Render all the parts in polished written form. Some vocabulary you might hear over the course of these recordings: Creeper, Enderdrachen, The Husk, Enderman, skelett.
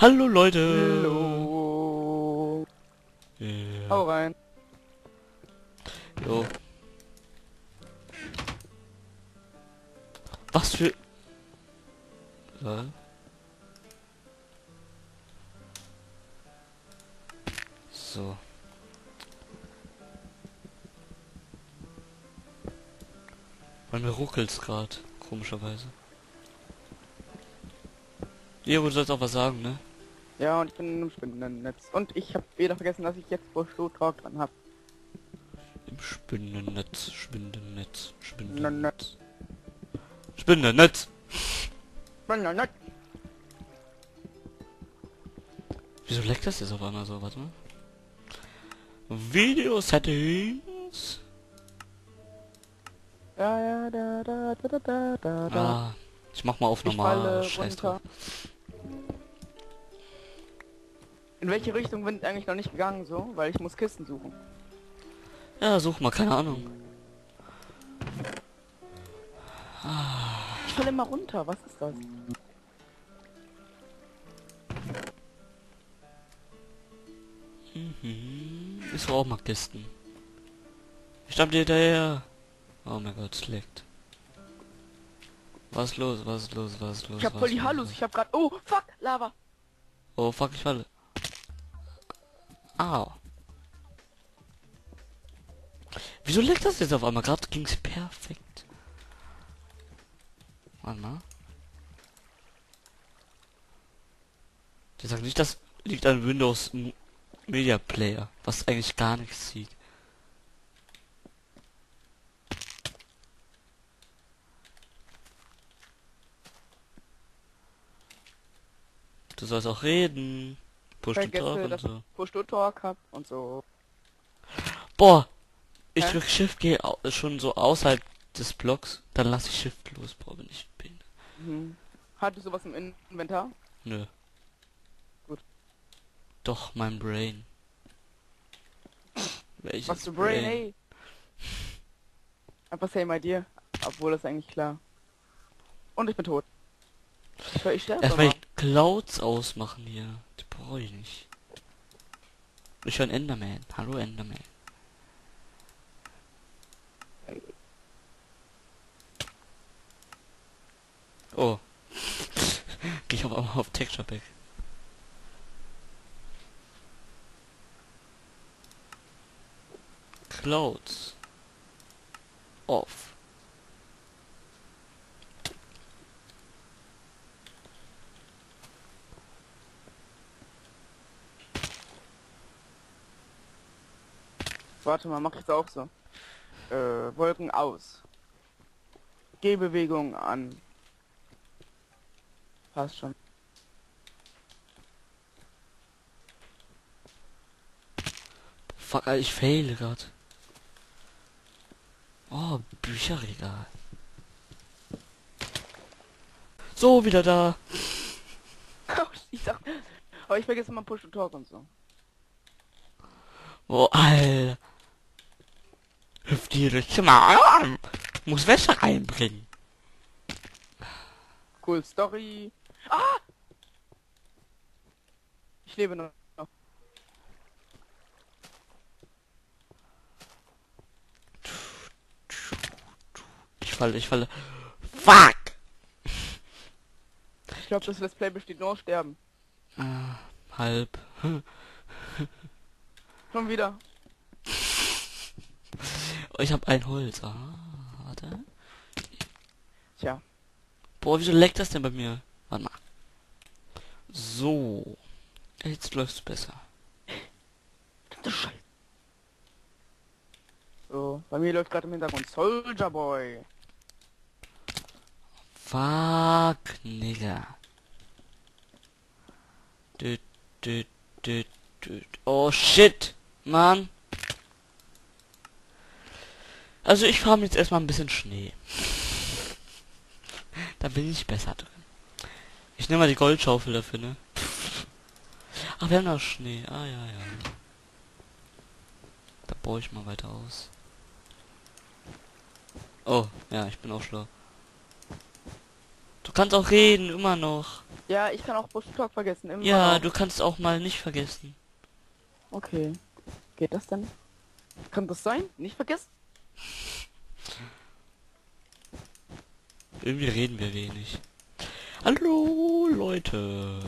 Hallo Leute! Hallo! Hau rein! Jo. Was für... Ja. So. Man ruckelt's gerade, komischerweise. Leo, du sollst auch was sagen, ne? Ja, und ich bin in einem Spinnennetz. Und ich habe wieder vergessen, dass ich jetzt wohl Strohtrag dran habe. Im Spinnennetz, Spinnennetz, Spinnennetz. Spinnennetz! Spinnennetz! Wieso leckt das jetzt auf einmal so? Warte mal. Video-Settings. Ah, ich mach mal auf normal. Scheiß drauf. In welche Richtung bin ich eigentlich noch nicht gegangen so? Weil ich muss Kisten suchen. Ja, such mal, keine Ahnung. Ich falle immer runter, was ist das? Mhm. Ich suche auch mal Kisten. Ich stamm dir hinterher. Oh mein Gott, es leckt. Was ist los, was ist los, was ist los? Ich hab voll die Hallus, ich hab grad... Oh, fuck, Lava! Oh, fuck, ich falle. Au. Wieso leckt das jetzt auf einmal? Gerade ging's perfekt. Warte mal. Die sagen nicht, das liegt an Windows Media Player, was eigentlich gar nichts sieht. Du sollst auch reden. Push-to-Talk und so. Push-to-Talk hab und so. Boah! Ich drück Shift, gehe schon so außerhalb des Blocks, dann lass ich Shift los, boah, wenn ich bin. Mhm. Hattest du sowas im Inventar? Nö. Gut. Doch, mein Brain. Welches was du Brain, ey? Einfach same idea. Obwohl, das ist eigentlich klar. Und ich bin tot. Ich erstmal Clouds ausmachen hier. Die brauche ich nicht. Ich höre einen Enderman. Hallo Enderman. Oh. Geh ich auch mal auf Texture Pack. Clouds. Off. Warte mal, mach ich das auch so. Wolken aus. Gehbewegung an. Passt schon. Fuck, Alter, ich fail gerade. Oh, Bücherregal. So, wieder da. Aber ich vergesse mal Push to Talk und so. Oh, Alter. Hüpf dir Zimmer an. Muss Wäsche reinbringen. Cool Story. Ah! Ich lebe noch. Ich falle. Fuck! Ich glaube, das Let's Play besteht nur aus Sterben. Halb. Schon wieder. Ich habe ein Holz. Ah, warte. Tja. Boah, wieso leckt das denn bei mir? Warte mal. So. Jetzt läuft's besser. Das Scheiße. So, bei mir läuft gerade im Hintergrund Soldier Boy. Fuck, Nigga. Oh, shit, Mann. Also ich fahre jetzt erstmal ein bisschen Schnee. Da bin ich besser drin. Ich nehme mal die Goldschaufel dafür, ne? Ach, wir haben noch Schnee. Ah, ja. Da baue ich mal weiter aus. Oh, ja, ich bin auch schlau. Du kannst auch reden, immer noch. Ja, ich kann auch Buschtalk vergessen, immer ja, noch. Du kannst auch mal nicht vergessen. Okay. Geht das denn? Kann das sein? Nicht vergessen? Irgendwie reden wir wenig. Hallo, Leute.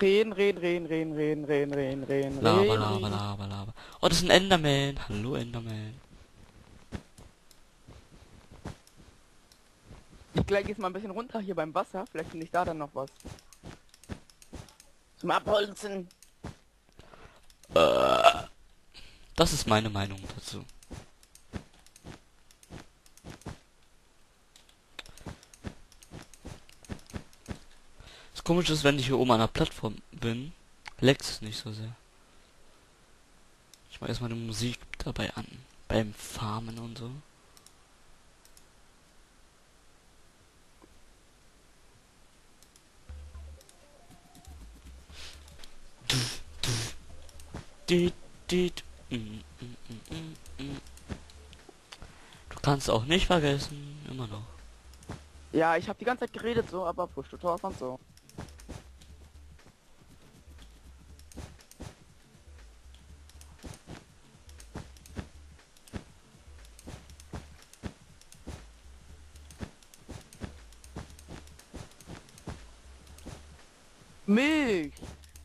Reden. Laber. Oh, das ist ein Enderman. Hallo, Enderman. Ich gleich jetzt mal ein bisschen runter hier beim Wasser. Vielleicht finde ich da dann noch was. Zum Abholzen. Das ist meine Meinung dazu. Das Komische ist, wenn ich hier oben an der Plattform bin, leckt es nicht so sehr. Ich mache erstmal die Musik dabei an. Beim Farmen und so. Du kannst auch nicht vergessen, immer noch. Ja, ich habe die ganze Zeit geredet so, aber push to talk und so. Milch,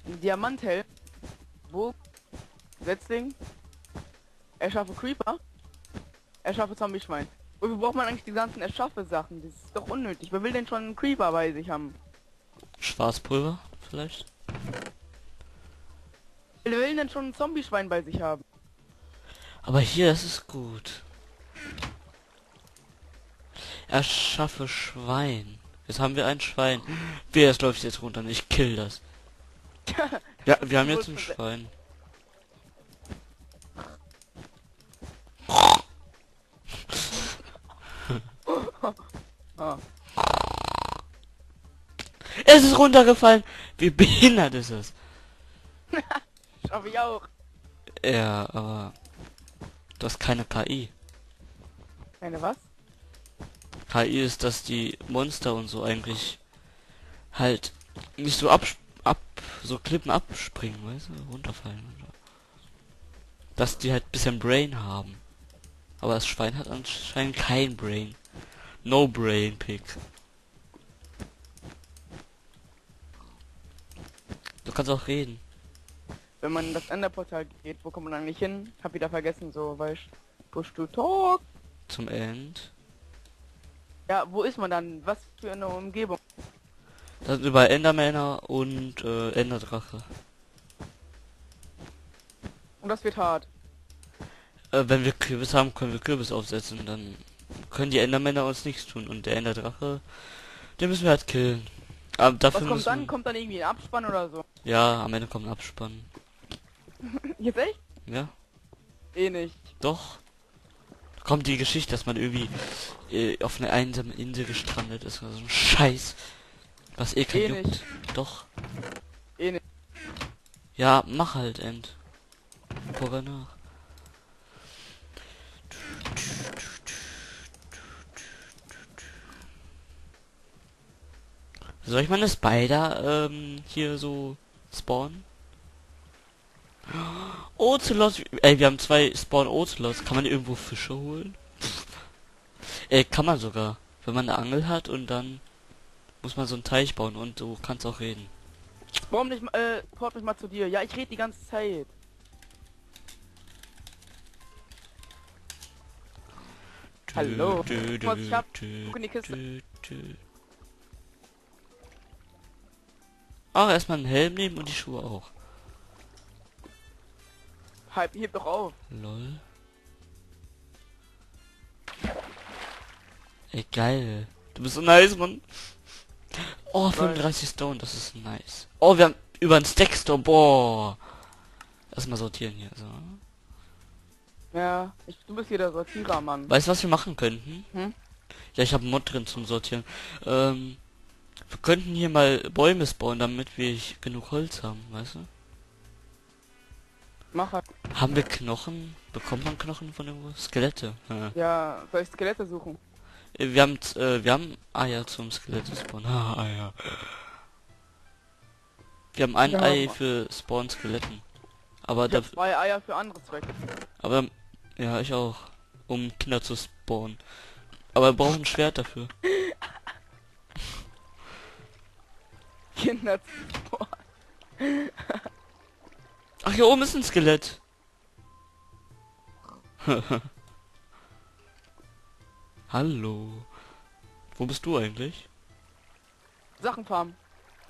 Diamanthelm, Burg, Setzling, erschaffe Creeper, erschaffe Zombie-Schwein. Wofür braucht man eigentlich die ganzen erschaffe Sachen? Das ist doch unnötig. Wer will denn schon einen Creeper bei sich haben? Schwarzpulver vielleicht? Wer will denn schon ein Zombie-Schwein bei sich haben? Aber hier, das ist gut. Erschaffe Schwein. Jetzt haben wir ein Schwein. Wer ist, läuft jetzt runter? Ich kill das. Ja, wir haben jetzt ein Schwein. Es ist runtergefallen. Wie behindert ist es? Schaffe ich auch. Ja, aber du hast keine KI. Eine was? KI ist, dass die Monster und so eigentlich halt nicht so so Klippen abspringen, weißt du, runterfallen. Dass die halt ein bisschen Brain haben. Aber das Schwein hat anscheinend kein Brain. No Brain Pick. Du kannst auch reden. Wenn man in das Enderportal geht, wo kommt man eigentlich hin? Hab wieder vergessen, so, weißt du, push to talk. Zum End. Ja, wo ist man dann? Was für eine Umgebung? Das sind überall Endermänner und Enderdrache. Und das wird hart. Wenn wir Kürbis haben, können wir Kürbis aufsetzen. Dann können die Endermänner uns nichts tun. Und der Enderdrache, den müssen wir halt killen. Aber dafür was kommt dann? Kommt dann irgendwie ein Abspann oder so? Ja, am Ende kommt ein Abspann. Jetzt echt? Ja. Eh nicht. Doch. Kommt die Geschichte, dass man irgendwie auf einer einsamen Insel gestrandet ist oder so ein Scheiß. Was eh kein juckt. Doch. Eh nicht. Ja, mach halt, End. Guck nach. Soll ich mal eine Spider hier so spawnen? Ozelots, ey, wir haben 2 Spawn-Ozelots. Kann man irgendwo Fische holen? Kann man sogar. Wenn man eine Angel hat und dann muss man so einen Teich bauen und du kannst auch reden. Warum nicht, port mich mal zu dir. Ja, ich rede die ganze Zeit. Hallo. Ich hab, guck in die Kiste. Ach, erstmal einen Helm nehmen und die Schuhe auch. Heb doch auf. Lol. Ey, geil. Du bist so nice, Mann. Oh, 35 Stone, das ist nice. Oh, wir haben über einen Stackstone. Boah. Erstmal sortieren hier, so. Ja, du bist hier der Sortierer, Mann. Weißt du, was wir machen könnten? Hm? Ja, ich habe einen Mod drin zum Sortieren. Wir könnten hier mal Bäume spawnen, damit wir genug Holz haben, weißt du? Macher. Haben wir Knochen? Bekommt man Knochen von irgendwo? Skelette? Ja, soll ich Skelette suchen? Wir haben Eier zum Skelett-Spawn. Ah, Eier. Wir haben ein Ei für Spawn-Skeletten. Aber ich hab 2 Eier für andere Zwecke. Aber, ja, ich auch. Um Kinder zu spawnen. Aber wir brauchen ein Schwert dafür. Kinder zu spawnen. Ach, hier oben ist ein Skelett. Hallo. Wo bist du eigentlich? Sachen farmen.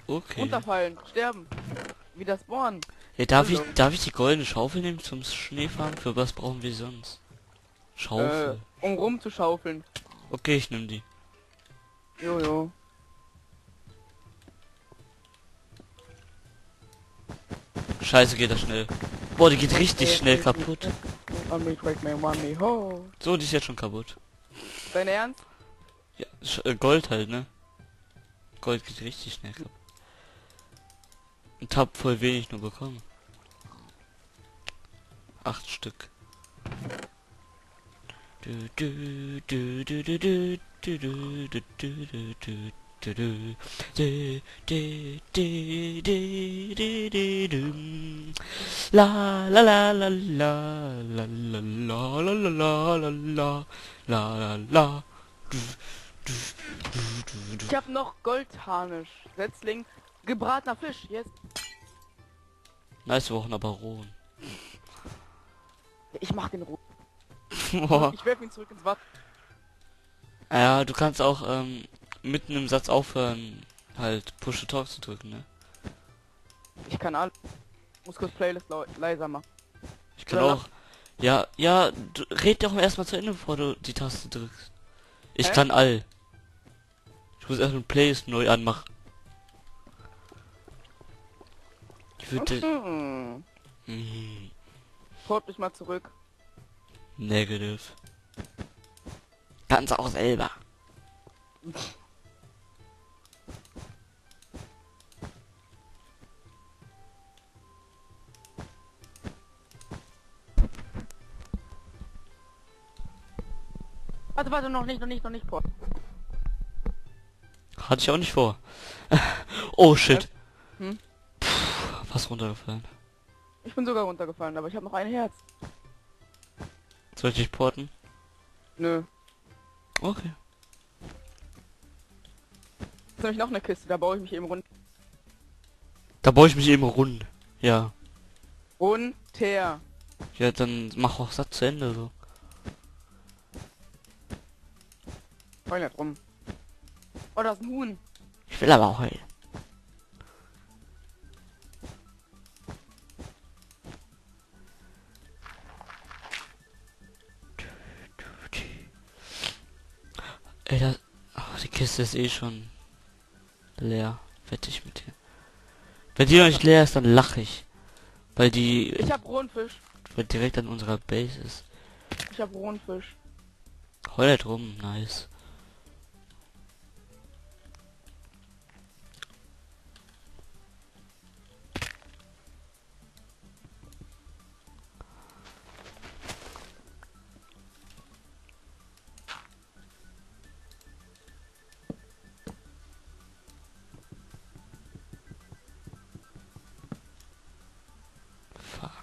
Okay. Runterfallen, sterben. Wieder spawnen. Ja, darf ich die goldene Schaufel nehmen zum Schneefahren? Für was brauchen wir sonst? Schaufel. Um rumzuschaufeln. Okay, ich nehme die. Jojo. Scheiße, geht das schnell. Boah, die geht richtig schnell kaputt. So, die ist jetzt schon kaputt. Dein Ernst? Ja, Gold halt, ne? Gold geht richtig schnell kaputt. Und hab voll wenig nur bekommen. 8 Stück. La la la la la la la la la la la la la la. Ich hab noch Goldharnisch. Setzling. Gebratener Fisch, jetzt. Nice, wir brauchen aber rohen. Ich mach den rohen. Ich werf ihn zurück ins Wasser. Ja, du kannst auch mitten im Satz aufhören, halt Push to Talk zu drücken, ne? Ich kann alles. Muss kurz Playlist leiser machen. Ich kann auch. Ja, du red doch erstmal zu Ende, bevor du die Taste drückst. Ich kann all. Ich muss erstmal Playlist neu anmachen. Ich würde... Holt mich mal zurück. Negative. Kannst auch selber. Warte, noch nicht vor. Hatte ich auch nicht vor. Oh shit. Hm? Puh, was runtergefallen. Ich bin sogar runtergefallen, aber ich habe noch ein Herz. Soll ich dich porten? Nö. Okay. Jetzt habe ich noch eine Kiste, da baue ich mich eben rund. Ja. Runter. Ja, dann mach auch Satz zu Ende so. Heul nicht rum. Oh, das ist ein Huhn. Ich will aber heulen. Ey, das... Ach, die Kiste ist eh schon leer. Wette ich mit dir. Wenn die noch nicht leer ist, dann lache ich. Weil die... Ich hab rohen Fisch. Weil direkt an unserer Base ist. Ich hab rohen Fisch. Heul nicht rum, nice.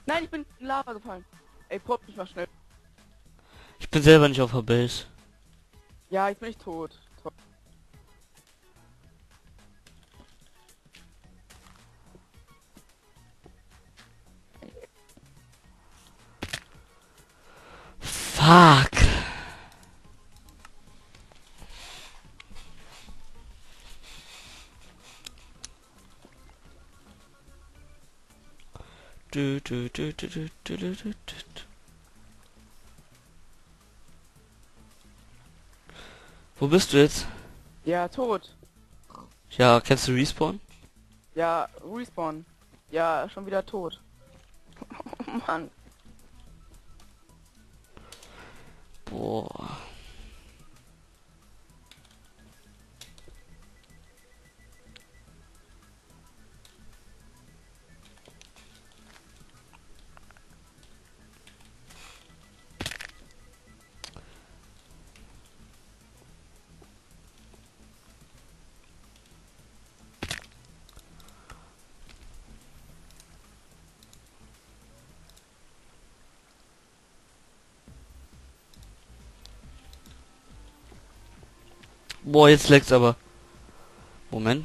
Nein, ich bin in Lava gefallen. Ey, prob mich mal schnell. Ich bin selber nicht auf der Base. Ja, jetzt bin ich tot. Top. Fuck. Wo bist du jetzt? Ja, tot. Ja, kennst du Respawn? Ja, Respawn. Ja, schon wieder tot. Oh, Mann. Boah. Boah, jetzt lag's aber. Moment.